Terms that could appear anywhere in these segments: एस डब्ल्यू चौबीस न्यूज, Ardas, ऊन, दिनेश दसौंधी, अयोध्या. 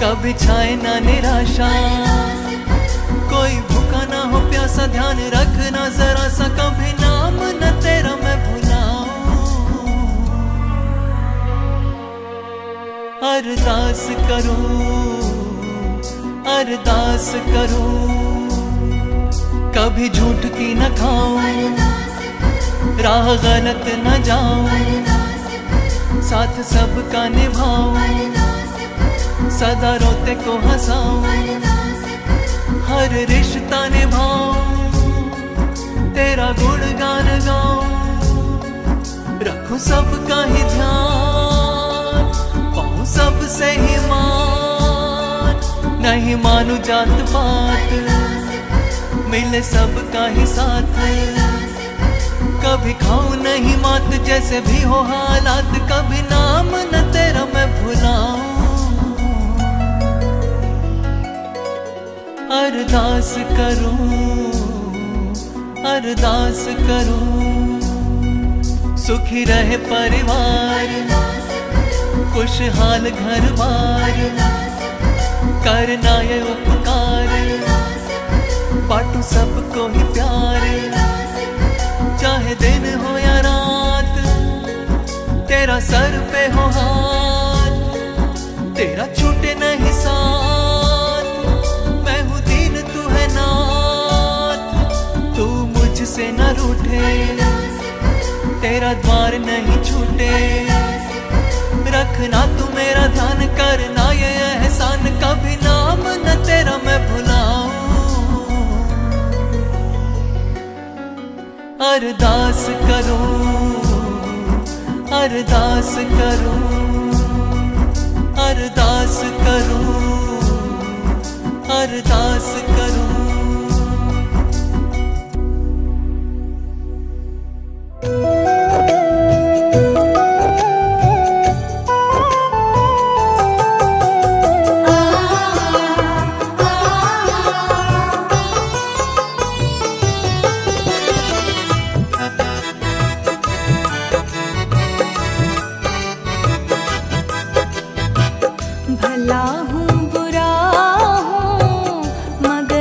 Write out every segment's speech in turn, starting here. का बिछाए ना निराशा, कोई भूखा ना हो प्यासा, ध्यान रखना जरा सा कभी नाम न तेरा मैं भुलाऊं। अरदास करूं, अरदास करूं, कभी झूठ की न खाऊं, राह गलत न जाऊं, साथ सबका निभाऊं, सदा रोते को हंसाऊं, हर रिश्ता निभाऊं, तेरा गुणगान गाऊं, रखूं सबका ही ध्यान, पाऊं सबसे ही मान, नहीं मानू जात पात, मिले सबका ही साथ, कभी खाऊं नहीं मात, जैसे भी हो हालात, कभी नाम न तेरा मैं भुलाऊं। अरदास करूं, अरदास करूं, सुखी रहे परिवार, खुशहाल घर बार, करना ये उपकार, बांटू सबको ही प्यार, चाहे दिन हो या रात, तेरा सर पे हो हाथ, तेरा छूटे नहीं साथ, मैं हूँ दीन तू है नाथ, तू मुझसे न रूठे, तेरा द्वार नहीं छूटे, रखना तू मेरा ध्यान, करना ये एहसान, कभी नाम न तेरा मैं भुलाऊं। अरदास करूं, अरदास करूं, अरदास करूं, अरदास करूं। भला हूँ बुरा हूँ मगर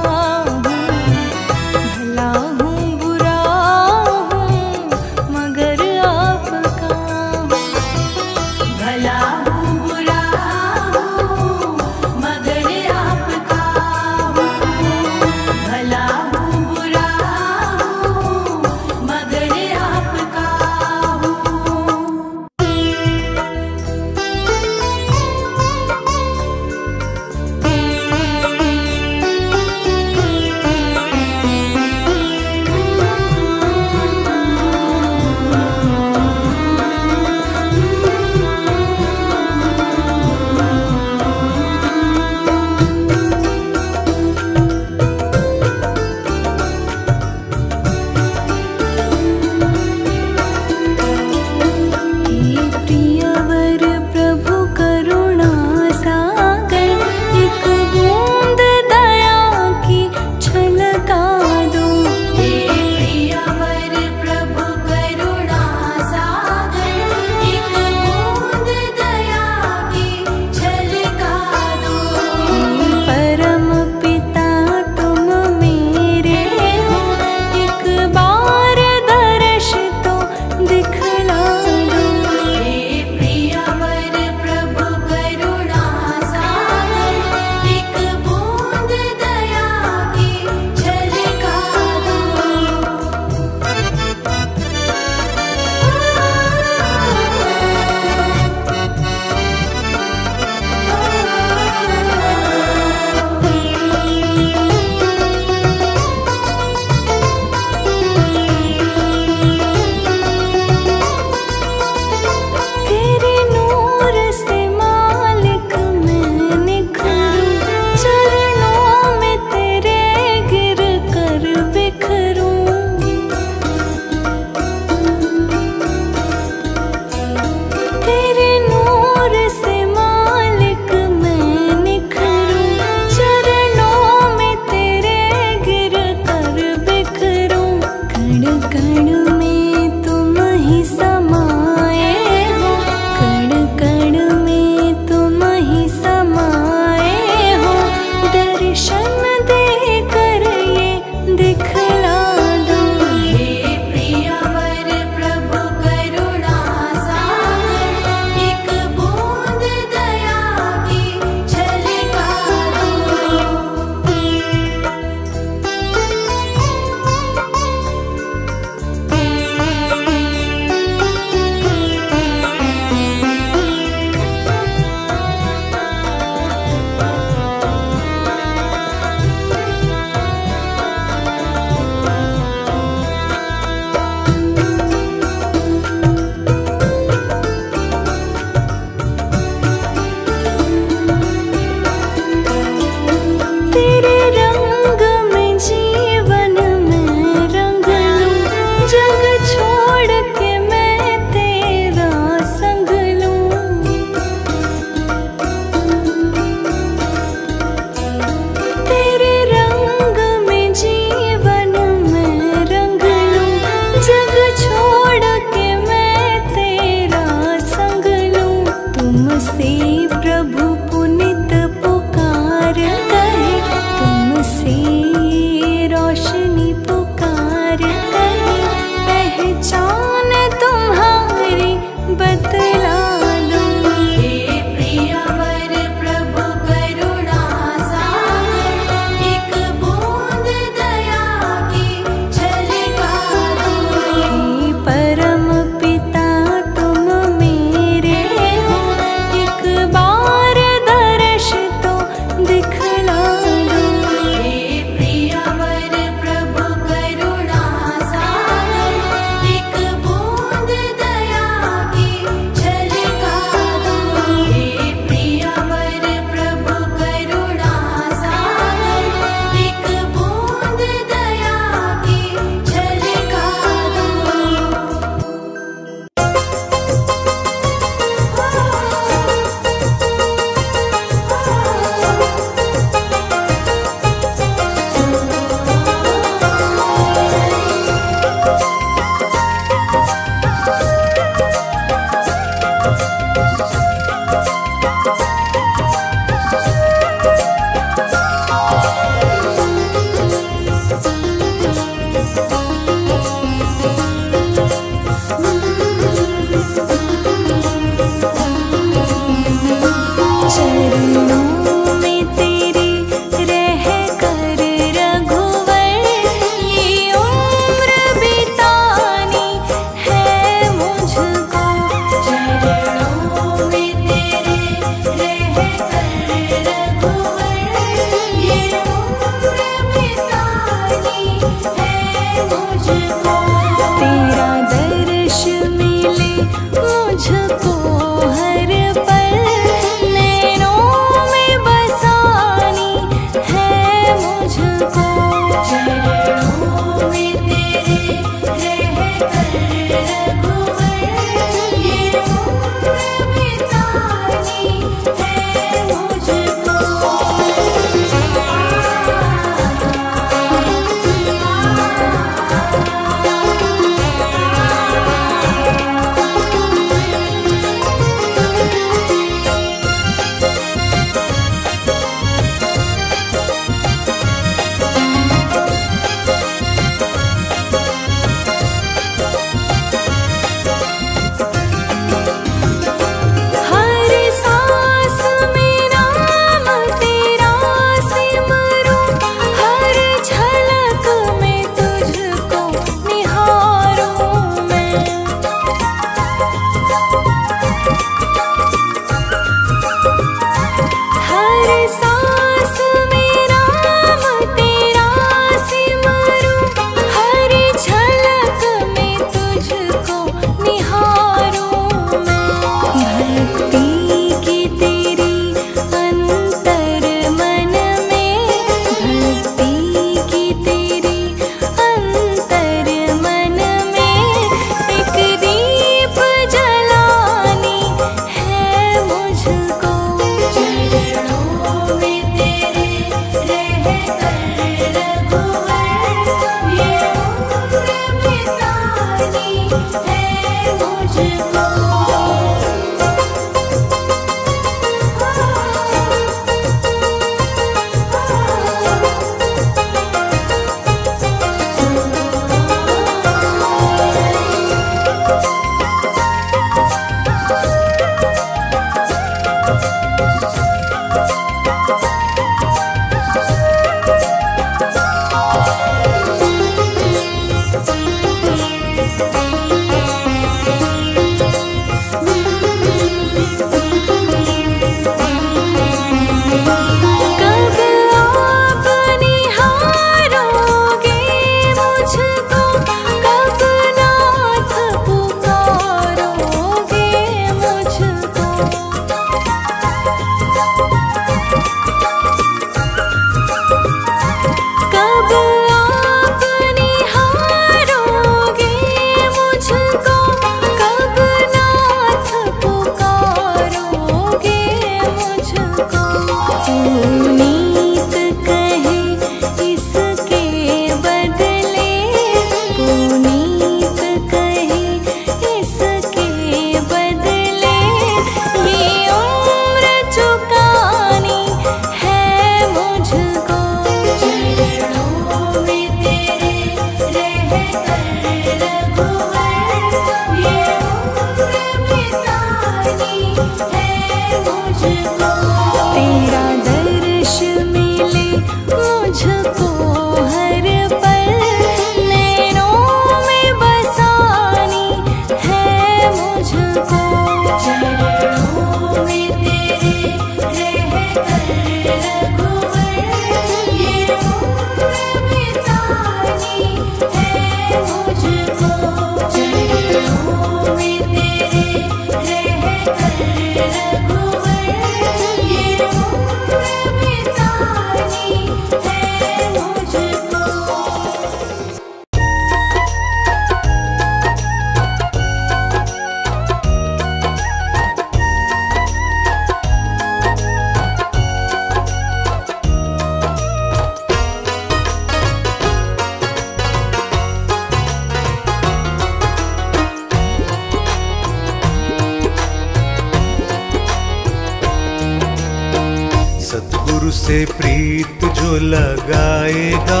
गुरु से प्रीत जो लगाएगा,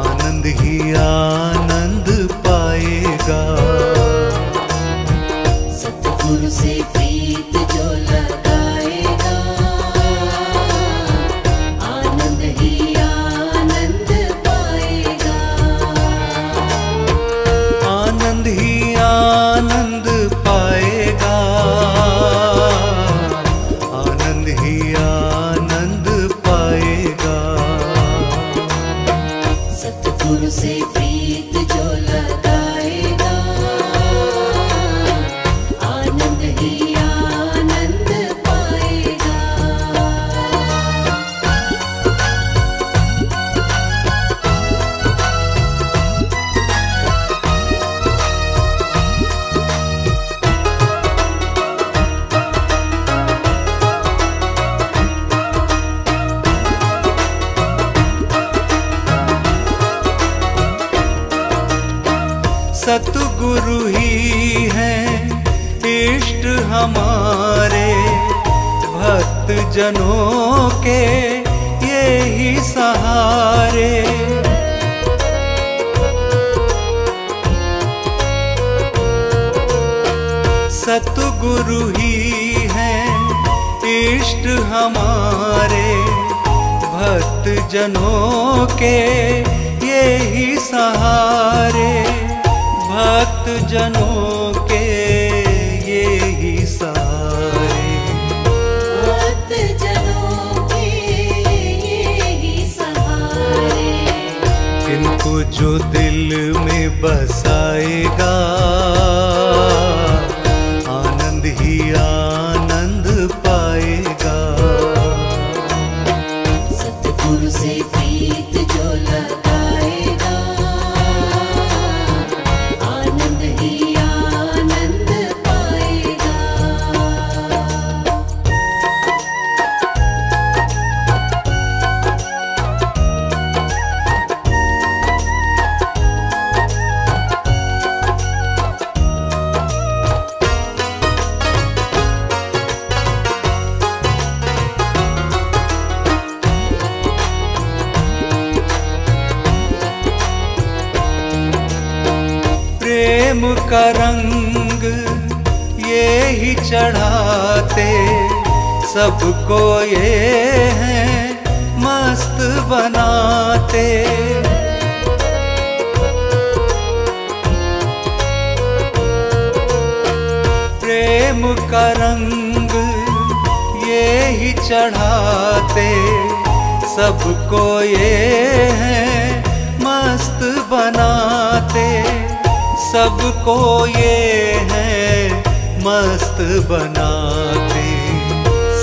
आनंद ही आनंद पाएगा। सतगुरु से प्रीत जो लगाएगा, आनंद ही आनंद पाएगा। आनंद ही आनंद पाएगा, आनंद ही आनंद पाएगा। सतगुरु से प्रीत जो लगाएगा, आनंद ही आनंद पाएगा। सतगुरु ही हैं इष्ट हमारे, भक्त जनों के ये ही सहारे। सतगुरु ही हैं इष्ट हमारे, भक्त जनों के ये ही सहारे। भक्त जनों के ये ही सहारे, भक्त जनों के ये ही सहारे। इनको जो दिल में बसाएगा, आनंद ही आनंद पाएगा। सतगुरु से प्रीत जो लगाएगा, प्रेम का रंग ये ही चढ़ाते, सबको ये हैं मस्त बनाते। प्रेम का रंग ये ही चढ़ाते, सबको ये हैं मस्त बनाते। सबको ये है मस्त बनाते,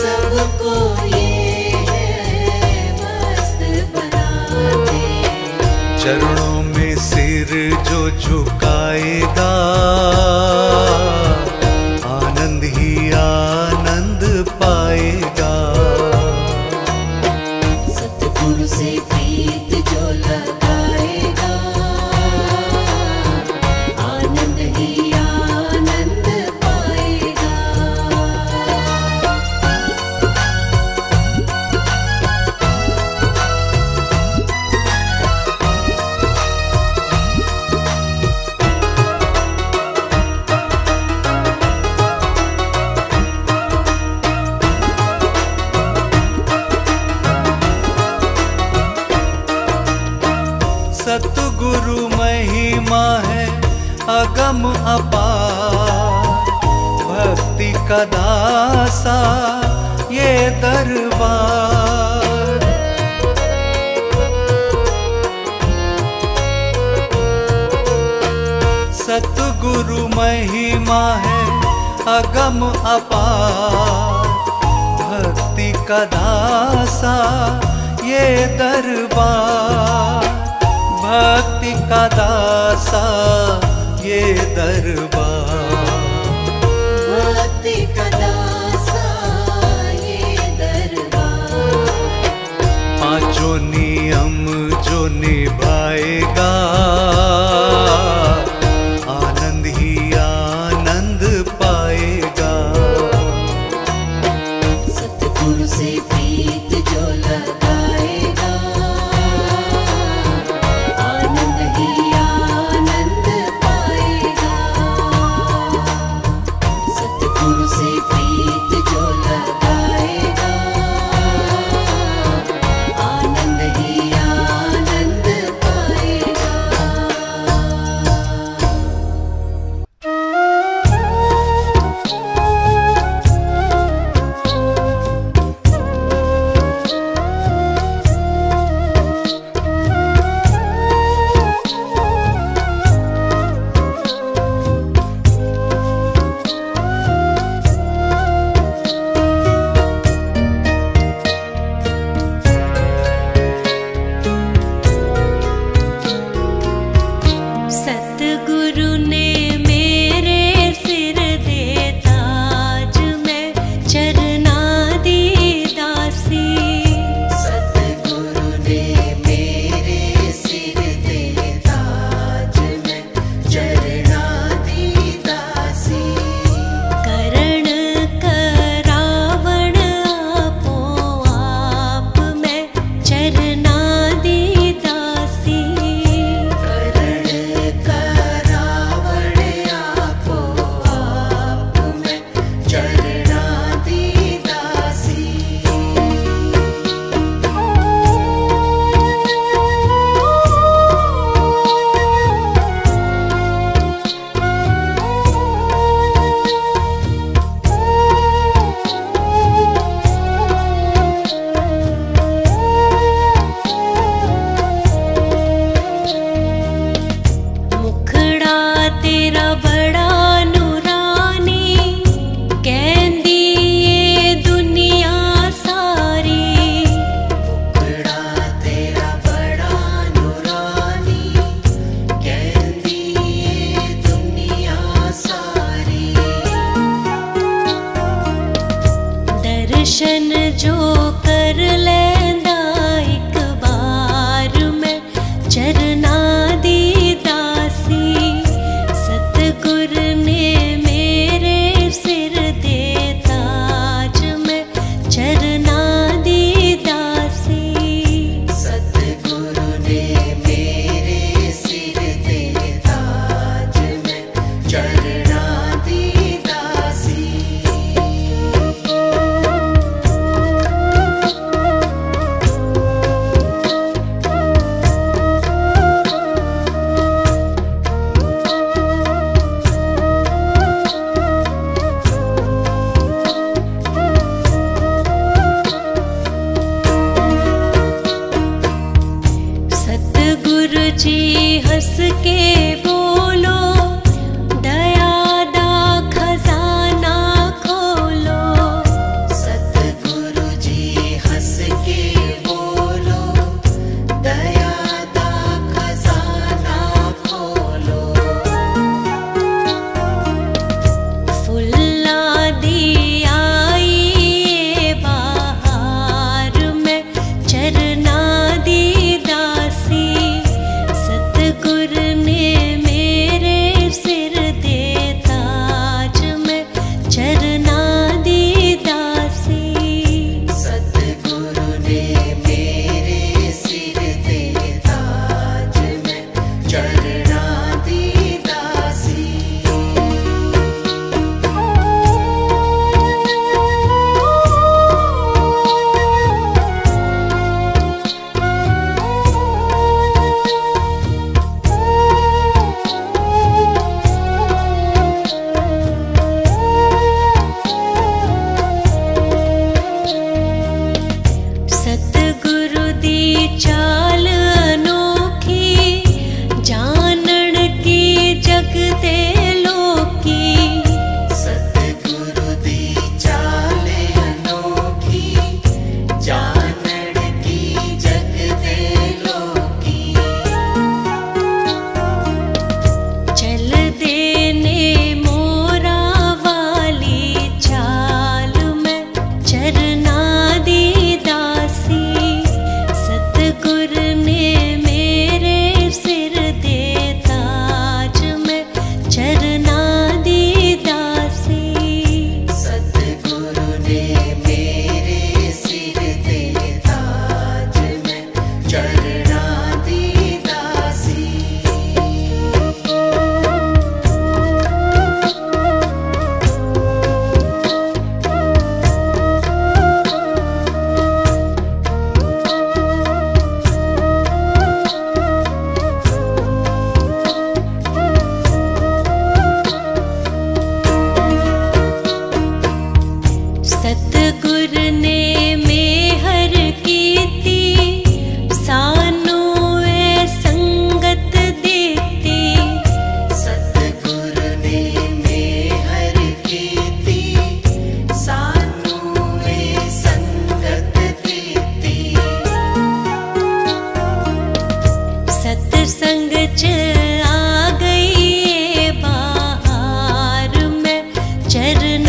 सबको ये है मस्त बनाते। चरणों में सिर जो झुकाएगा, आनंद ही आनंद पाएगा। सतगुरु से प्रीत जो लगाएगा, सतगुरु महिमा है अगम अपार, भक्ति का दासा ये दरबार। सतगुरु महिमा है अगम अपार, भक्ति का दासा ये दरबार। भक्ति का दासा ये दरबार, भक्ति का दासा ये दरबार। पांचों नियम जो निभाएगा, आनंद ही आनंद पाएगा। सतगुरु जग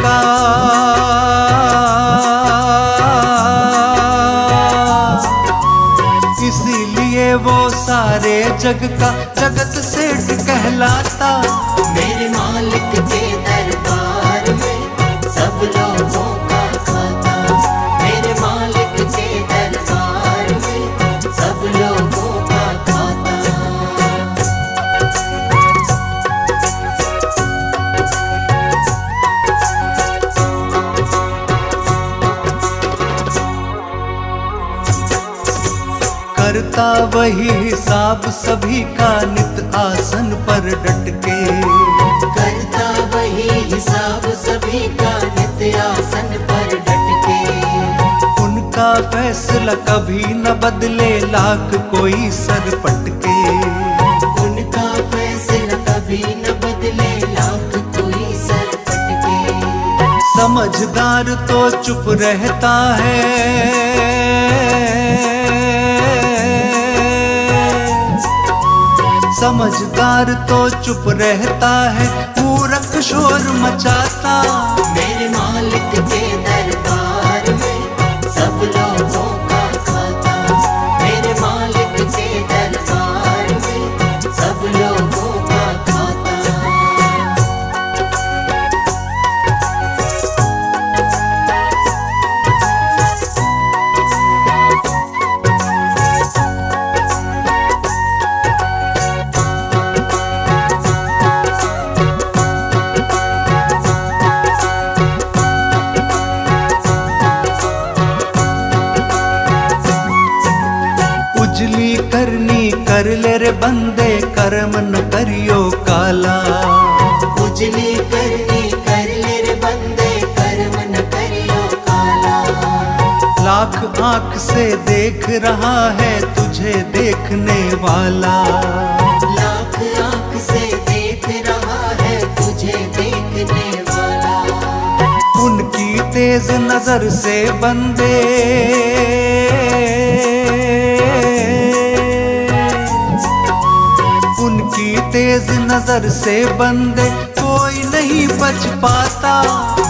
का जग का जगत सेठ कहलाता। मेरे मालिक के दरबार में सब लोगों का खाता, मेरे मालिक के दरबार में सब लोगों का खाता। करता वही हिसाब सभी का नित आसन पर डट के, करता वही हिसाब सभी का नित आसन पर डट के। उनका फैसला कभी न बदले लाख कोई सरपट के, उनका फैसला कभी न बदले लाख कोई सरपट के। समझदार तो चुप रहता है, समझदार तो चुप रहता है, मूर्ख शोर मचाता। मेरे मालिक के दरबार में सब लोगों का खाता, मेरे मालिक के दरबार में सब लोगों का खाता। कर ले रे बंदे कर्म न करियो काला, उजली करनी कर ले रे बंदे कर्म न करियो काला। लाख आँख से देख रहा है तुझे देखने वाला, लाख आँख से देख रहा है तुझे देखने वाला। उनकी तेज नजर से बंदे तेज नजर से बंदे कोई नहीं बच पाता।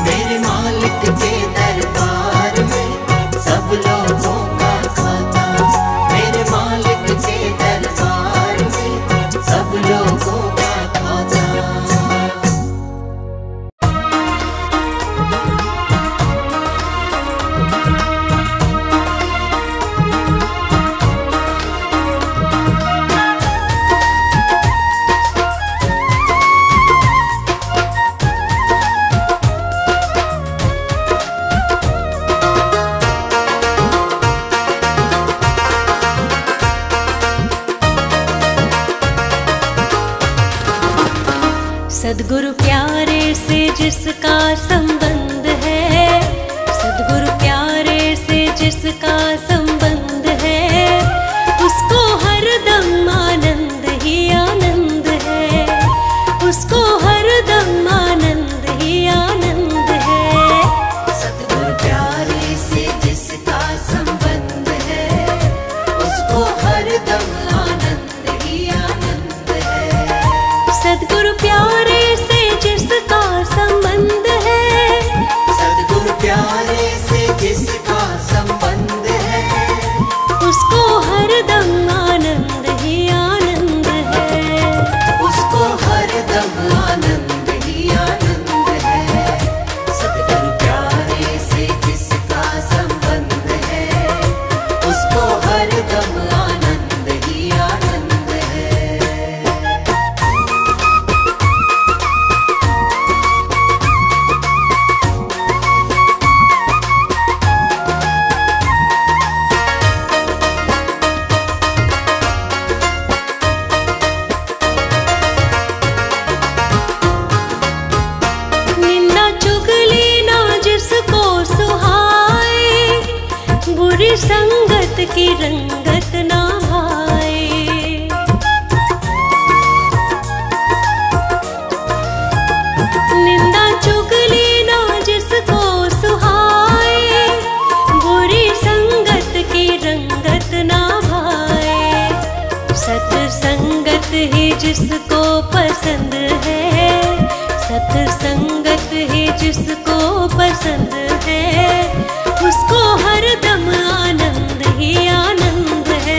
मेरे मालिक के दरबार में सब लोगों का खाता, मेरे मालिक के दरबार में सब लोगों का खाता। सद्गुरु प्यारे से जिसका संबंध है, सद्गुरु प्यारे से जिसका संबंध है, उसको हर दम आनंद ही आनंद है, उसको हर दम आनंद ही आनंद है। सद्गुरु प्यारे से जिसका संबंध है, उसको हर दम आनंद ही आनंद है। सद्गुरु प्यारे संबंध है, सद्गुरु प्यारे से जिसका संबंध है, उसको हर दम आनंद ही आनंद है, उसको हर दम आनंद ही आनंद है। सद्गुरु प्यारे से जिसका संबंध है, उसको हर दम आनंद ही आनंद है। संगत की रंगत ना भाए, निंदा चुगली ना जिसको सुहाए, बुरी संगत की रंगत ना भाए। सत्संगत ही जिसको पसंद है, सत्संगत ही जिसको पसंद है, उसको हर दम आनंद ही आनंद है,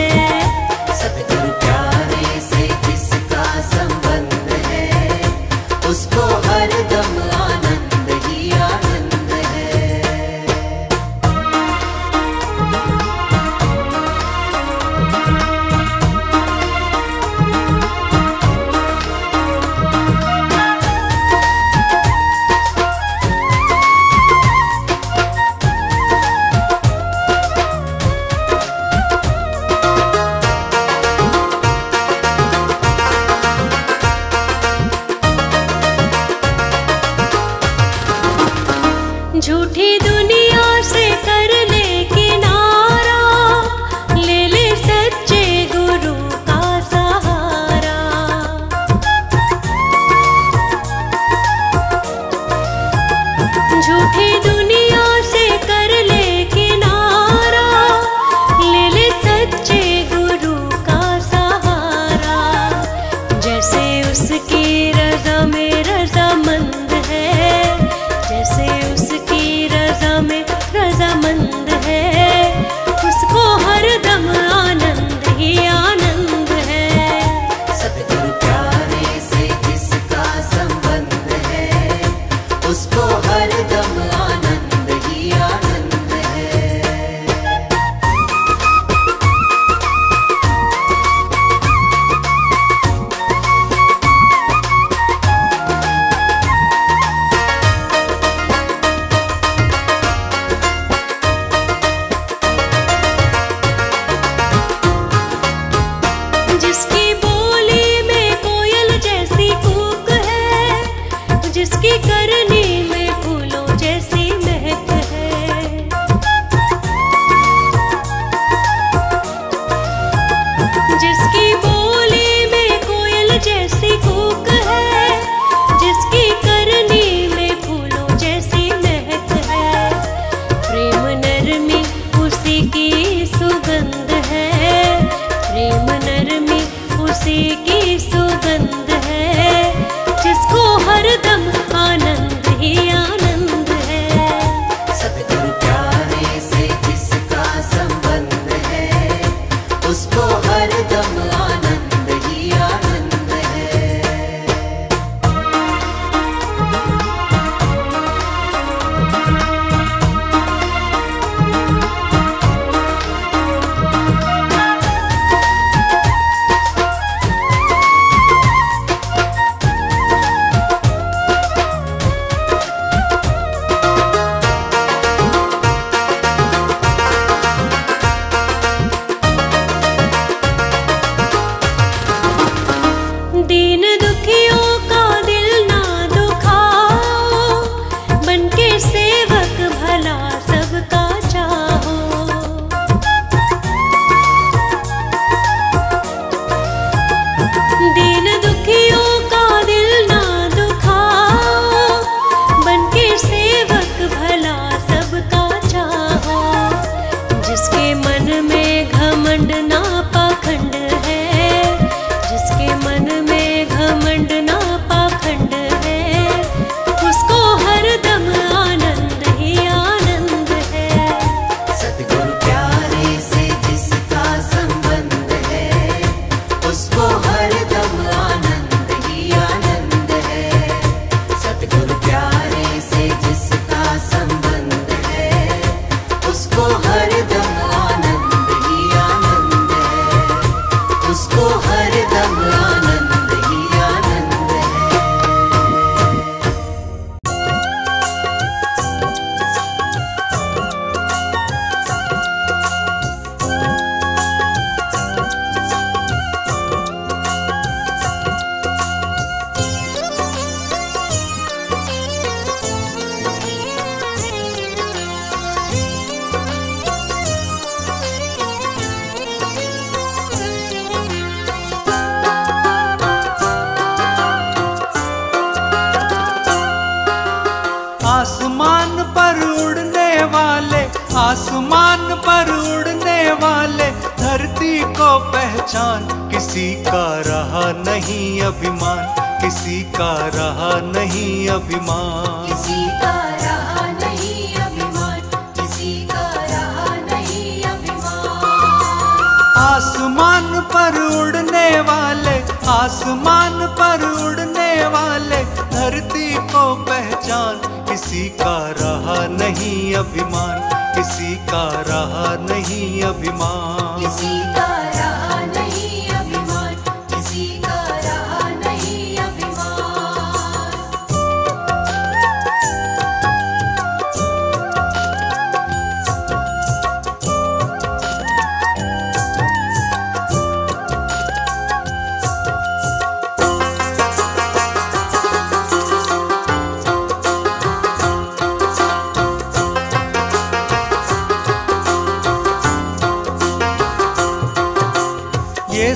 आसमान पर उड़ने वाले धरती को पहचान। किसी का रहा नहीं अभिमान, किसी का रहा नहीं अभिमान, किसी का रहा नहीं अभिमान, किसी का रहा नहीं अभिमान। आसमान पर उड़ने वाले, आसमान पर उड़ने वाले धरती को पहचान। किसी का रहा नहीं अभिमान, किसी का रहा नहीं अभिमान, किसी का रहा नहीं अभिमान, किसी का रहा नहीं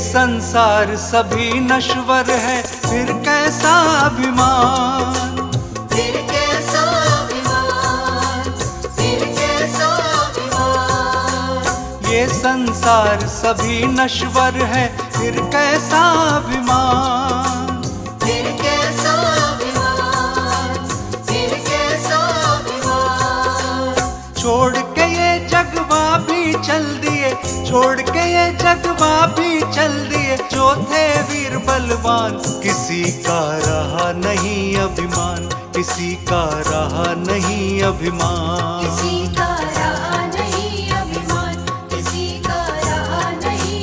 संसार सभी नश्वर है, फिर कैसा अभिमान, फिर कैसा अभिमान, फिर कैसा अभिमान। ये संसार सभी नश्वर है, फिर कैसा अभिमान, फिर कैसा अभिमान, फिर कैसा अभिमान। छोड़ के ये जगवा भी चल दिए, छोड़ के ये जगवा भी चल दिए जो थे वीर बलवान। किसी का रहा नहीं अभिमान, किसी का रहा नहीं अभिमान, किसी का रहा नहीं अभिमान, किसी का रहा नहीं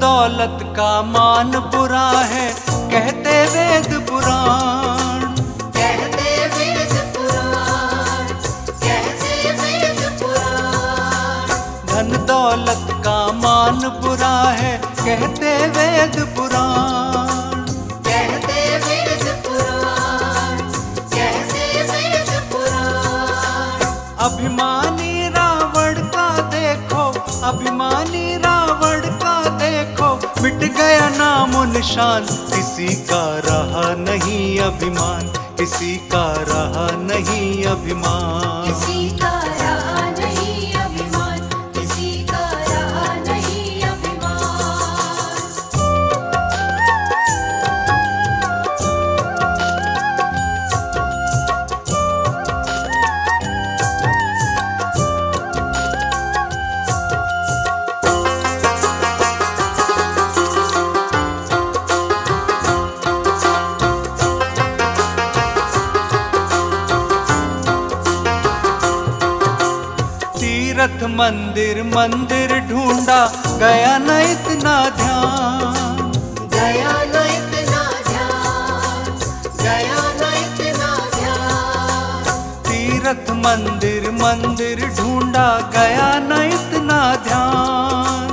दौलत का मान बुरा है, कहते वेद पुराण, कहते वेद पुराण, कहते वेद पुराण। धन दौलत का मान बुरा है, कहते वेद पुराण, कहते वेद पुराण, कहते वेद पुराण। अभिमानी रावण का देखो, अभिमानी रावण का देखो, मिट गया नाम निशान। किसी का रहा नहीं अभिमान, किसी का रहा नहीं अभिमान, किसी का रहा नहीं अभिमान, किसी का रहा नहीं मंदिर मंदिर ढूंढा, गया न इतना ध्यान, गया न इतना ध्यान, गया न इतना ध्यान। तीर्थ मंदिर मंदिर ढूंढा, गया न इतना ध्यान,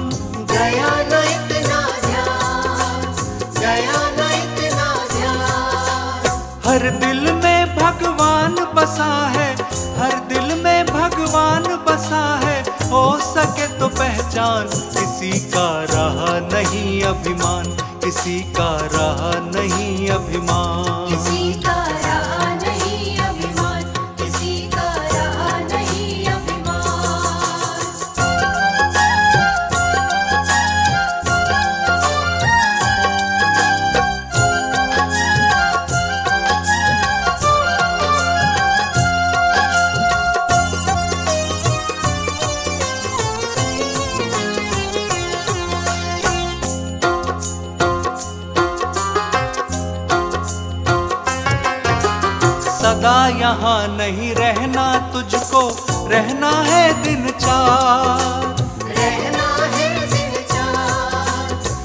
गया न इतना ध्यान, गया न इतना ध्यान। हर दिल में भगवान बसा है, हर दिल में भगवान बसा है, हो सके तो पहचान। किसी का रहा नहीं अभिमान, किसी का रहा नहीं अभिमान, किसी का रहा नहीं अभिमान, किसी का रहा नहीं यहाँ नहीं रहना तुझको, रहना है दिन चार, रहना है दिन चार,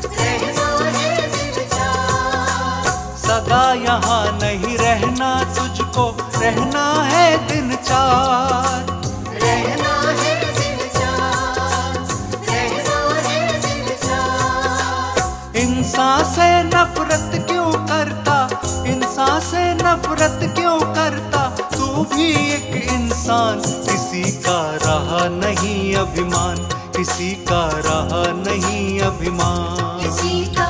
रहना है दिन चार। सदा यहाँ नहीं रहना तुझको, रहना है दिन चार, रहना है दिन चार, रहना है दिन चार। इंसान, किसी का रहा नहीं अभिमान, किसी का रहा नहीं अभिमान।